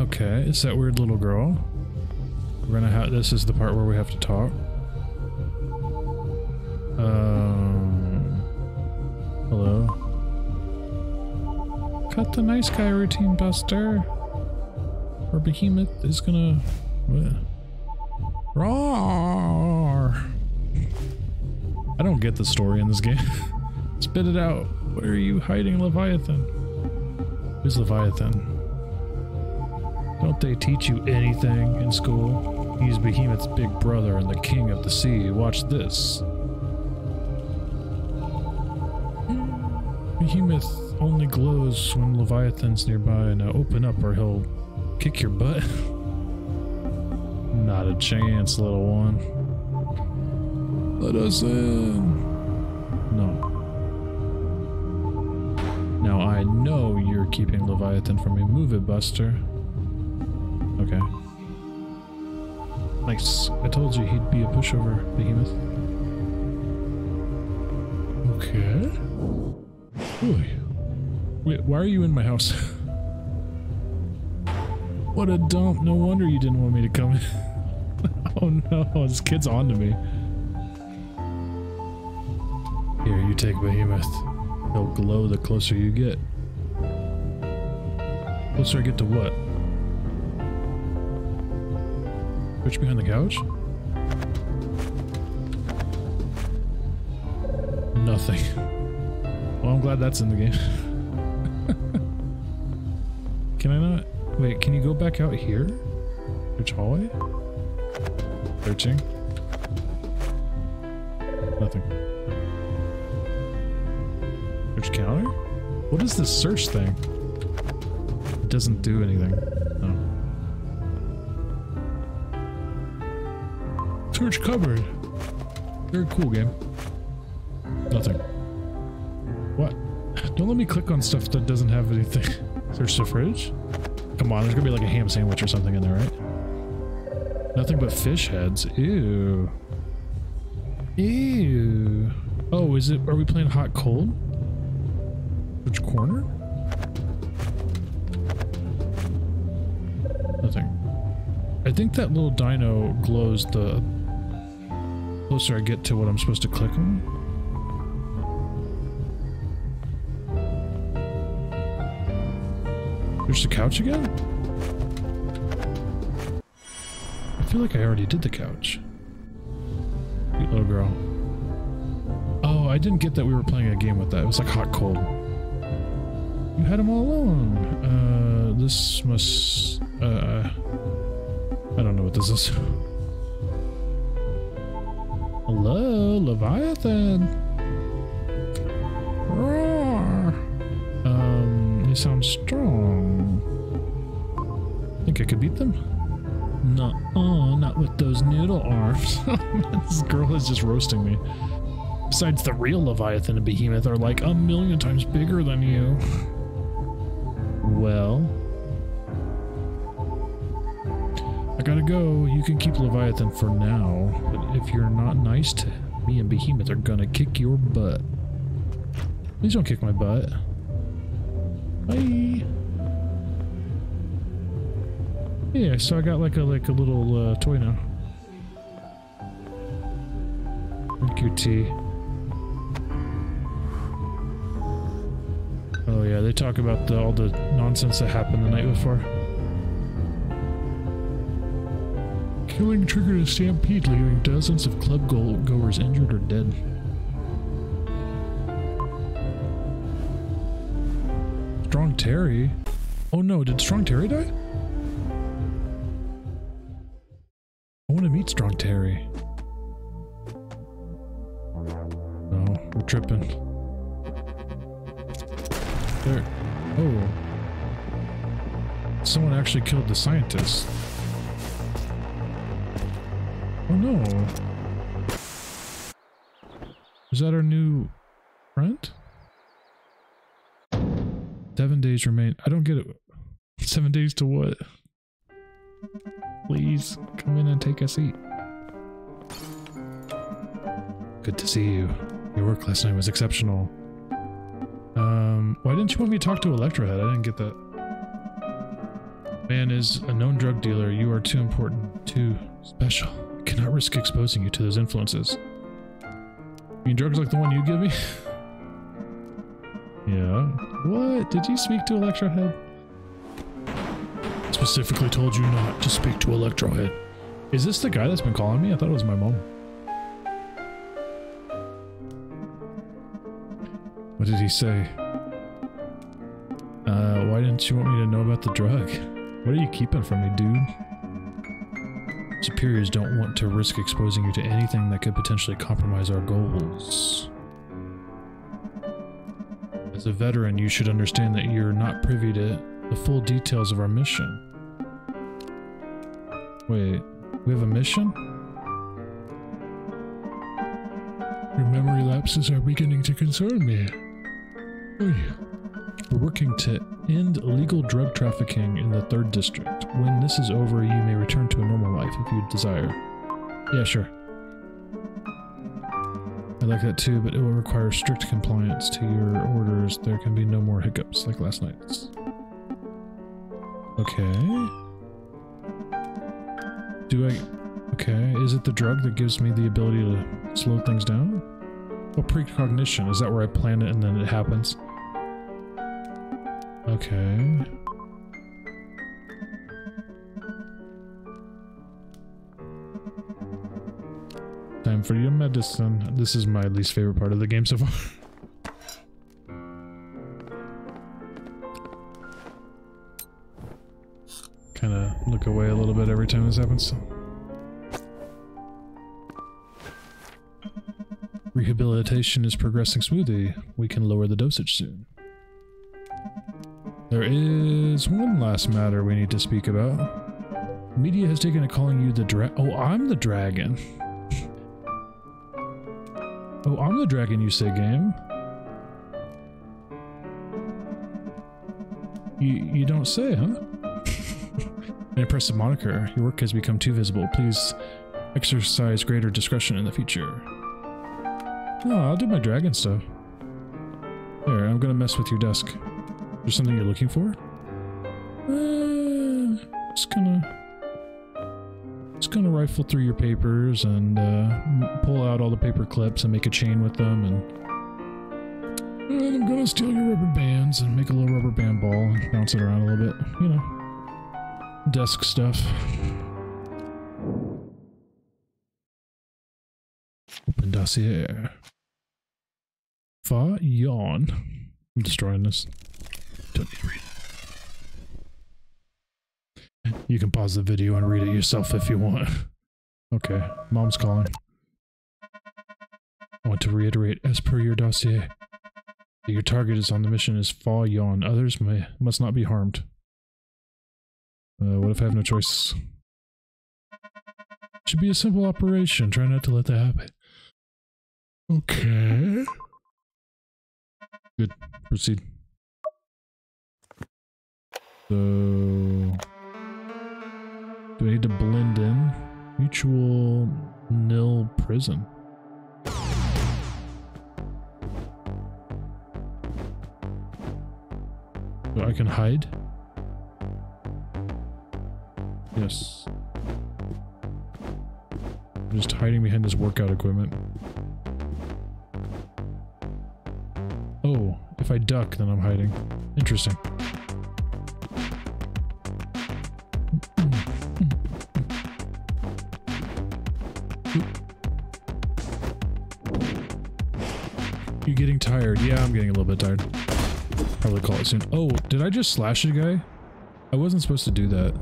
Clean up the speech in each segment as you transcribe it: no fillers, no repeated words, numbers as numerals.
Okay, it's that weird little girl. We're gonna have, this is the part where we have to talk. Hello. Cut the nice guy routine, Buster. Or Behemoth is gonna... Roar! I don't get the story in this game. Spit it out. Where are you hiding, Leviathan? Who's Leviathan? Don't they teach you anything in school? He's Behemoth's big brother and the king of the sea. Watch this. Behemoth only glows when Leviathan's nearby. Now open up or he'll kick your butt. Not a chance, little one. Let us in. No. Now I know you're keeping Leviathan from me. Move it, Buster. Okay. Nice. I told you he'd be a pushover, Behemoth. Okay. Ooh. Wait, why are you in my house? What a dump. No wonder you didn't want me to come in. Oh no, this kid's on to me. Here, you take Behemoth. He'll glow the closer you get. Closer I get to what? Switch behind the couch? Nothing. Well, I'm glad that's in the game. Can I not? Wait, can you go back out here? Which hallway? Searching. Nothing. Search counter? What is this search thing? It doesn't do anything. No. Search cupboard. Very cool game. Nothing. What? Don't let me click on stuff that doesn't have anything. Search the fridge? Come on, there's gonna be like a ham sandwich or something in there, right? Nothing but fish heads. Ew. Ew. Oh, is it? Are we playing hot cold? Which corner? Nothing. I think that little dino glows the closer I get to what I'm supposed to click on. There's the couch again? I feel like I already did the couch. Sweet little girl. Oh, I didn't get that we were playing a game with that. It was like hot cold. You had them all alone. This must... I don't know what this is. Hello, Leviathan. Roar. They sound strong. Think I could beat them? No, not with those noodle arms. This girl is just roasting me. Besides, the real Leviathan and Behemoth are like a million times bigger than you. Well, I gotta go. You can keep Leviathan for now, but if you're not nice to me and Behemoth, are gonna kick your butt. Please don't kick my butt. Bye. Yeah, so I got like a little toy now. QT. Oh yeah, they talk about all the nonsense that happened the night before. Killing triggered a stampede, leaving dozens of club goers injured or dead. Strong Terry? Oh no, did Strong Terry die? Strong Terry. No, we're tripping. There. Oh. Someone actually killed the scientist. Oh no. Is that our new friend? 7 days remain. I don't get it. 7 days to what? Please, come in and take a seat. Good to see you. Your work last night was exceptional. Why didn't you want me to talk to Electrohead? I didn't get that. Man is a known drug dealer. You are too important, too special. I cannot risk exposing you to those influences. You mean drugs like the one you give me? Yeah. What? Did you speak to Electrohead? Specifically told you not to speak to Electrohead. Is this the guy that's been calling me? I thought it was my mom. What did he say? Why didn't you want me to know about the drug? What are you keeping from me, dude? Superiors don't want to risk exposing you to anything that could potentially compromise our goals. As a veteran, you should understand that you're not privy to the full details of our mission. Wait, we have a mission? Your memory lapses are beginning to concern me. We're working to end illegal drug trafficking in the 3rd district. When this is over, you may return to a normal life if you desire. Yeah, sure. I like that too, but it will require strict compliance to your orders. There can be no more hiccups like last night's. Okay. Okay, is it the drug that gives me the ability to slow things down? Oh, precognition. Is that where I plan it and then it happens? Okay. Time for your medicine. This is my least favorite part of the game so far. Kinda look away a little bit every time this happens. Rehabilitation is progressing smoothly. We can lower the dosage soon. There is one last matter we need to speak about. Media has taken to calling you the Oh, I'm the dragon. Oh, I'm the dragon, you say, game. You don't say, huh? An impressive moniker. Your work has become too visible. Please exercise greater discretion in the future. No, I'll do my dragon stuff. Here, I'm gonna mess with your desk. Is there something you're looking for? Just gonna rifle through your papers and pull out all the paper clips and make a chain with them, and I'm gonna steal your rubber bands and make a little rubber band ball and bounce it around a little bit. You know. Desk stuff. Open dossier. Fa Yon. I'm destroying this. Don't need to read it. You can pause the video and read it yourself if you want. Okay, mom's calling. I want to reiterate, as per your dossier, that your target is on the mission is Fa Yon. Others must not be harmed. What if I have no choice? Should be a simple operation. Try not to let that happen. Okay. Good. Proceed. So... do I need to blend in? Mutual... nil prison. So I can hide? Yes. I'm just hiding behind this workout equipment. Oh, if I duck, then I'm hiding. Interesting. You getting tired? Yeah, I'm getting a little bit tired. Probably call it soon. Oh, did I just slash a guy? I wasn't supposed to do that.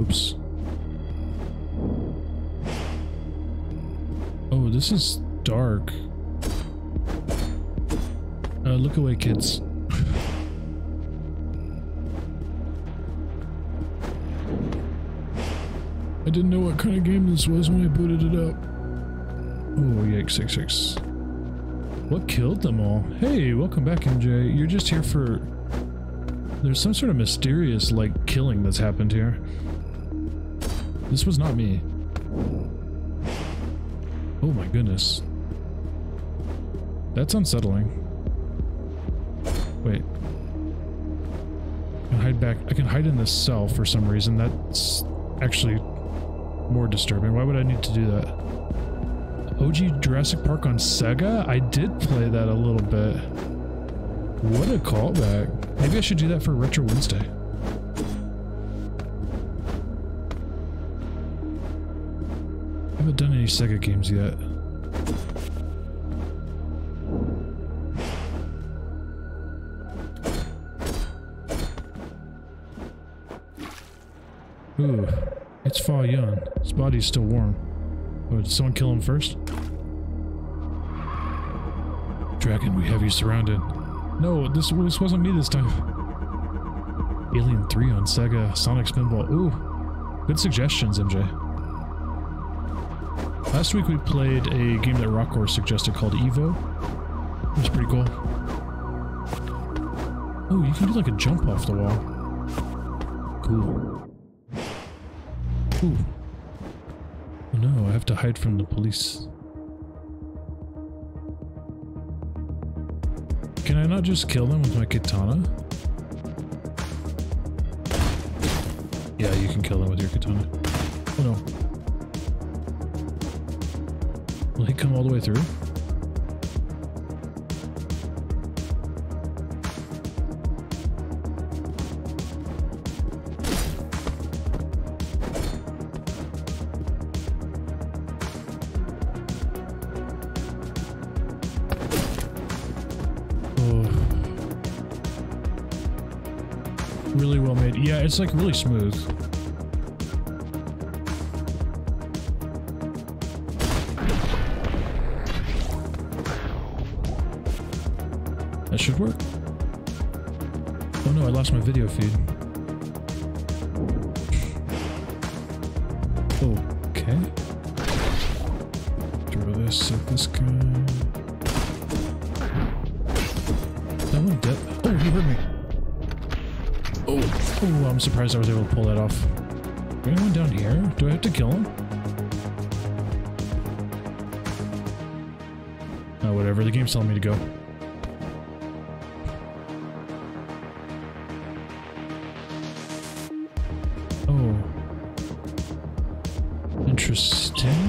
Oops. Oh, this is dark. Look away, kids. I didn't know what kind of game this was when I booted it up. Oh, yikes, yikes, yikes. What killed them all? Hey, welcome back, MJ. You're just here for... there's some sort of mysterious, like, killing that's happened here. This was not me. Oh my goodness. That's unsettling. Wait. can hide back. I can hide in this cell for some reason. That's actually more disturbing. Why would I need to do that? OG Jurassic Park on Sega? I did play that a little bit. What a callback. Maybe I should do that for Retro Wednesday. I haven't done any Sega games yet. Ooh, it's Fa Yon. His body's still warm. Oh, did someone kill him first? Dragon, we have you surrounded. No, this wasn't me this time. Alien 3 on Sega, Sonic Spinball. Ooh, good suggestions, MJ. Last week we played a game that Rockor suggested called Evo. It was pretty cool. Oh, you can do like a jump off the wall. Cool. Ooh. Oh no, I have to hide from the police. Can I not just kill them with my katana? Yeah, you can kill them with your katana. Oh no. Will he come all the way through? Oh. Really well made. Yeah, it's like really smooth. That should work. Oh no, I lost my video feed. Okay. Throw this at this guy. That one dead. Oh, he hurt me. Oh. Oh, I'm surprised I was able to pull that off. Is anyone down here? Do I have to kill him? Oh, whatever. The game's telling me to go. Interesting.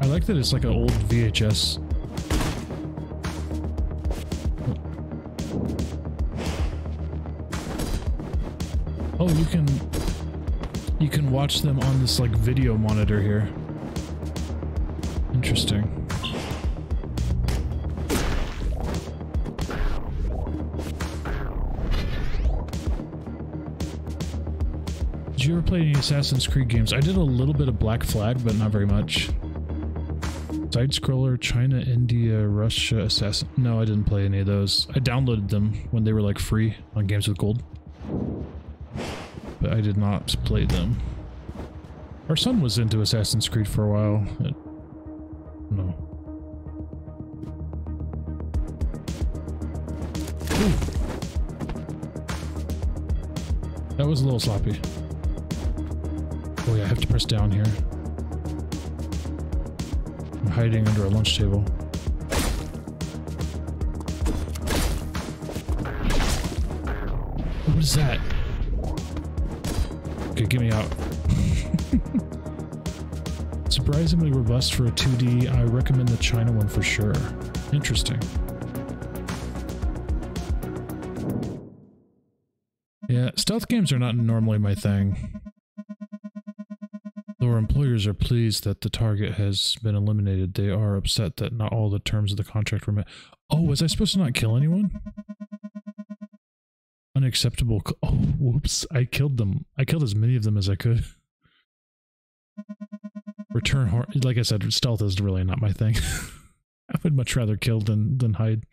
I like that it's like an old VHS. Oh, you can watch them on this like video monitor here. Interesting. Did you ever play any Assassin's Creed games? I did a little bit of Black Flag, but not very much. Side-scroller, China, India, Russia, Assassin... No, I didn't play any of those. I downloaded them when they were like free on Games with Gold. But I did not play them. Our son was into Assassin's Creed for a while. No. Ooh. That was a little sloppy. Oh yeah, I have to press down here. I'm hiding under a lunch table. What is that? Okay, get me out. Surprisingly robust for a 2D. I recommend the China one for sure. Interesting. Yeah, stealth games are not normally my thing. Though our employers are pleased that the target has been eliminated, they are upset that not all the terms of the contract were met. Oh, was I supposed to not kill anyone? Unacceptable. Oh, whoops. I killed them. I killed as many of them as I could. Return horn. Like I said, stealth is really not my thing. I would much rather kill than hide.